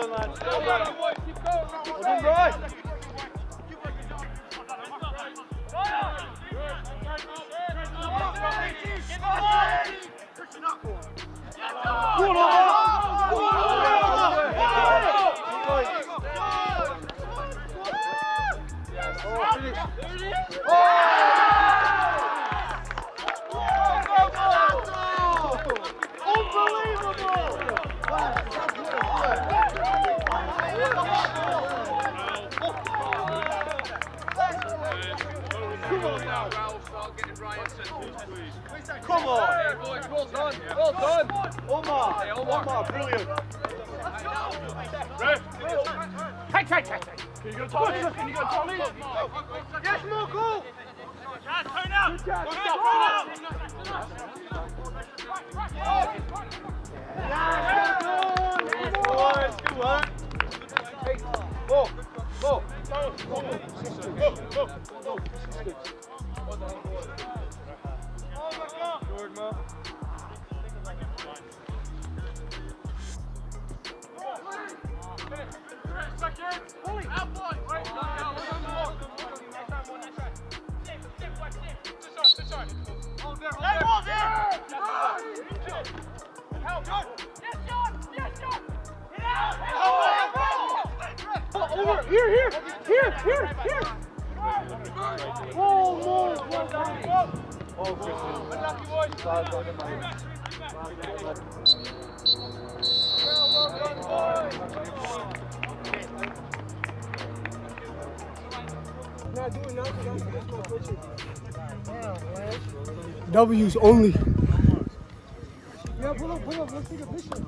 done, lads. Well done. Well done, guys. Come on! Well done! Well done! Omar! Omar, brilliant! Hey, hey, hey! Can you go to Tommy? Yes, more goal! Turn out! Go! Jordan, Here! Oh, no! Oh, unlucky boys! W's only. Yeah, pull up, let's take a picture.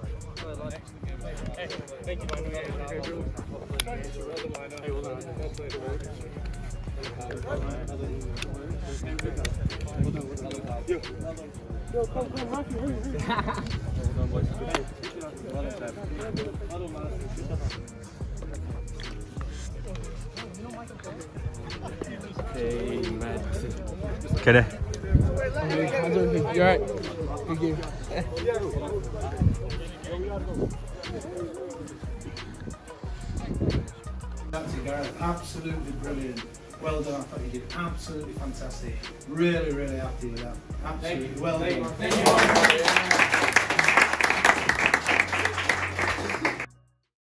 Hey, thank you. Yo, come, Rocky, hurry. Hey, man. Okay. I'm doing good. You're right. Good game. That's it, Gareth. Absolutely brilliant. Well done, I thought you did absolutely fantastic. Really, really happy with that. Absolutely well done. Thank you.